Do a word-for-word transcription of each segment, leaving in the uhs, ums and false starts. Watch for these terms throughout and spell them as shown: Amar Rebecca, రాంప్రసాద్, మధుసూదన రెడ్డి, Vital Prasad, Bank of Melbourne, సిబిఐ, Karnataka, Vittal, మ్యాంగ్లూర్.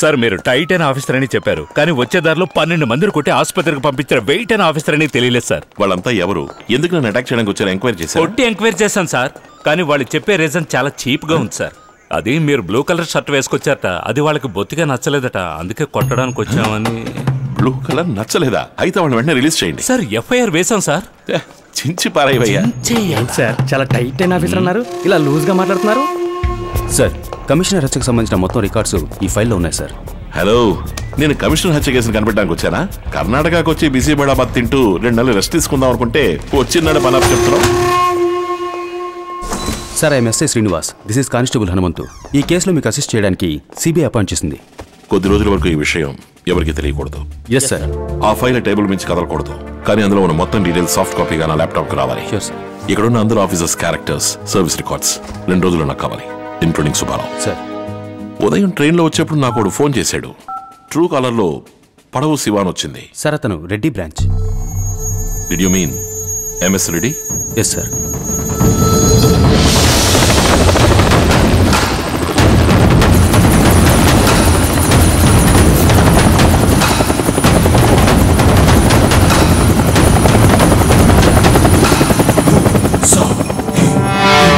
Sir మీరు Titan officer అని చెప్పారు, కానీ వచ్చేదారిలో పన్నెండు మందిని కొట్టి ఆసుపత్రికి పంపించిన వెయిటన్ ఆఫీసర్ అని తెలియలేదు సార్. వాళ్ళంతా ఎవరు, ఎందుకు నన్ను అటాక్ చేయడానికి వచ్చారు? ఎంక్వైరీ చేశారు, కొట్టి ఎంక్వైరీ చేశాను సార్, కానీ వాళ్ళు చెప్పే రీజన్ చాలా చీప్గా ఉంది సార్. అది మీరు బ్లూ కలర్ షర్ట్ వేసుకొచ్చారట, అది వాళ్ళకి బొత్తిగా నచ్చలేదట, అందుకే కొట్టడానికి వచ్చామని. బ్లూ కలర్ నచ్చలేదా? అయితే వాళ్ళని వెంటనే రిలీజ్ చేయండి సార్. ఎఫ్ఐఆర్ వేసాం సార్. చించి పారాయ్యా సార్, చాలా టైట్ అయిన ఆఫీసర్ అన్నారు, ఇలా లూజ్గా మాట్లాడుతున్నారు సార్. కమిషనర్ హత్యకు సంబంధించిన మొత్తం రికార్డ్స్ ఈ ఫైల్లో ఉన్నాయి సార్. హలో, నేను కమిషనర్ హత్య కేసును కనిపెట్టడానికి వచ్చానా? కర్ణాటకకు వచ్చి బిజీ బడాబాద్ తింటూ రెండు నెలలు రెస్ట్ తీసుకుందాం అనుకుంటే వచ్చిన్నాడు పని చెప్తున్నాం sir. I'm SI Srinivas, this is constable Hanumanthu. ఈ కేసులో మీకు అసిస్ట్ చేయడానికి సిబిఐ అపాయింట్ చేసింది. కొద్ది రోజుల వరకు ఈ విషయం ఎవరికి తెలియకూడదు. Yes sir. ఆ ఫైల్ టేబుల్ మించి కదలకూడదు, కానీ అందులో ఉన్న మొత్తం డీటెయిల్స్ సాఫ్ట్ కాపీగా నా ల్యాప్టాప్కి రావాలి. ఇక్కడ ఉన్న అందరూ ఆఫీసర్స్ క్యారెక్టర్స్, సర్వీస్ రికార్డ్స్ రెండు రోజులు నాకు కావాలి, ఇంక్లూడింగ్ సుబ్బారావు సార్. ఉదయం ట్రైన్లో వచ్చేప్పుడు నాకు ఫోన్ చేశాడు. ట్రూ కాలర్లో పడవు శివాన్ వచ్చింది సార్. అతను Reddy branch. Did you mean MS Reddy? Yes sir.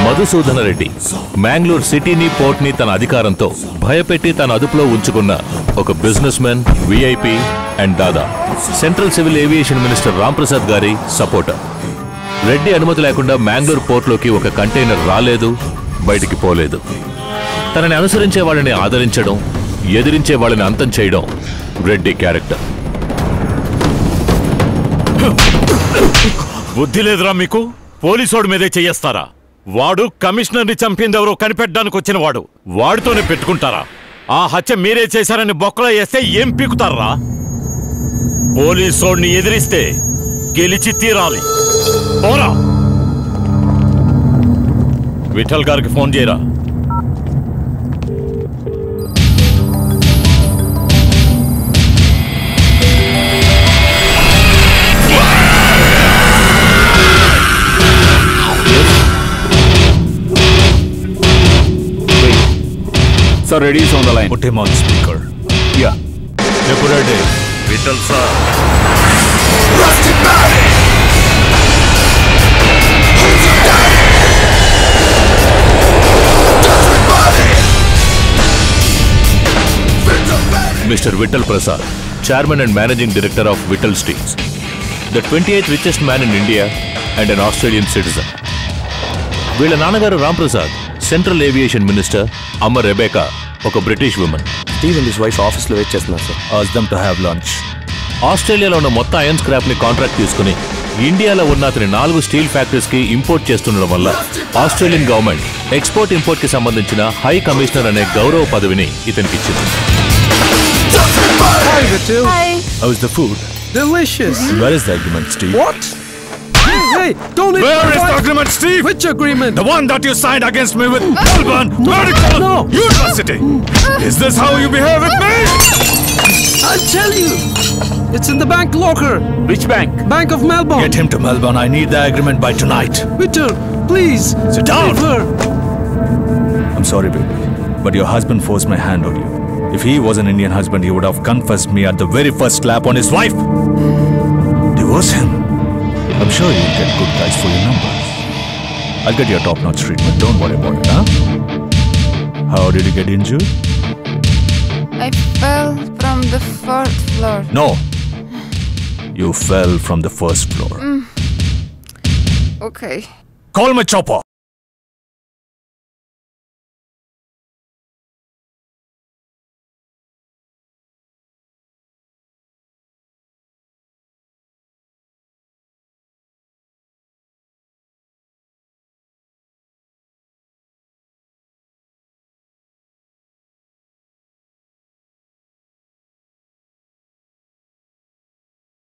మధుసూదన రెడ్డి మ్యాంగ్లూర్ సిటీని, పోర్ట్ని తన అధికారంతో భయపెట్టి తన అదుపులో ఉంచుకున్న ఒక businessman, VIP and dada. Central civil aviation minister రాంప్రసాద్ గారి సపోర్టర్. రెడ్డి అనుమతి లేకుండా మ్యాంగ్లూర్ పోర్ట్లోకి ఒక కంటైనర్ రాలేదు, బయటికి పోలేదు. తనని అనుసరించే వాళ్ళని ఆదరించడం, ఎదిరించే వాళ్ళని అంతం చేయడం రెడ్డి క్యారెక్టర్. బుద్ధి లేదురా మీకు? పోలీసోడి మీదే చేయేస్తారా? వాడు కమిషనర్ని చంపిందెవరో కనిపెట్టడానికి వచ్చిన వాడు, వాడితోనే పెట్టుకుంటారా? ఆ హత్య మీరే చేశారని బొక్కలో వేస్తే ఏం పీకుతారా? పోలీసోడిని ఎదిరిస్తే గెలిచి తీరాలి. పోరా, విఠల్ గారికి ఫోన్ చేయరా. Sir, Reddy is on the line. Put him on speaker. Yeah. Deputy. Vital sir. Rusty body. Who's your daddy? Judgment body. Vital body. Mister Vital Prasad, Chairman and Managing Director of Vital Steels, the twenty-eighth richest man in India and an Australian citizen. వీళ్ళ నాన్నగారు రాంప్రసాద్, central aviation minister. Amar Rebecca, ఒక British women. Steve and his wife ఆఫీస్లో wait చేస్తున్నారు sir. Ask them to have lunch. ఆస్ట్రేలియాలో ఉన్న మొత్తం అయన్ స్క్రాప్ని contract తీసుకుని ఇండియాలో ఉన్న అతని నాలుగు స్టీల్ ఫ్యాక్టరీస్కి ఇంపోర్ట్ చేస్తుండడం వల్ల ఆస్ట్రేలియన్ గవర్నమెంట్ ఎక్స్పోర్ట్ ఇంపోర్ట్కి సంబంధించిన హై కమిషనర్ అనే గౌరవ పదవిని ఇతనికి ఇచ్చింది. How is the food? Delicious. Where is the agreement, Steve? What? Hey, don't leave. Where is the agreement, Steve? Which agreement? The one that you signed against me with Melbourne Medical no. University. Is this how you behave with me? I'll tell you. It's in the bank locker. Which bank? Bank of Melbourne. Get him to Melbourne. I need the agreement by tonight. Victor, please. Sit down. I'm sorry, baby, but your husband forced my hand on you. If he was an Indian husband, he would have confessed me at the very first slap on his wife. Divorce him. I'm sure you'll get good guys for your numbers. I'll get you a top-notch treatment. Don't worry about it, huh? How did you get injured? I fell from the fourth floor. No, you fell from the first floor. Mm. Okay. Call my chopper.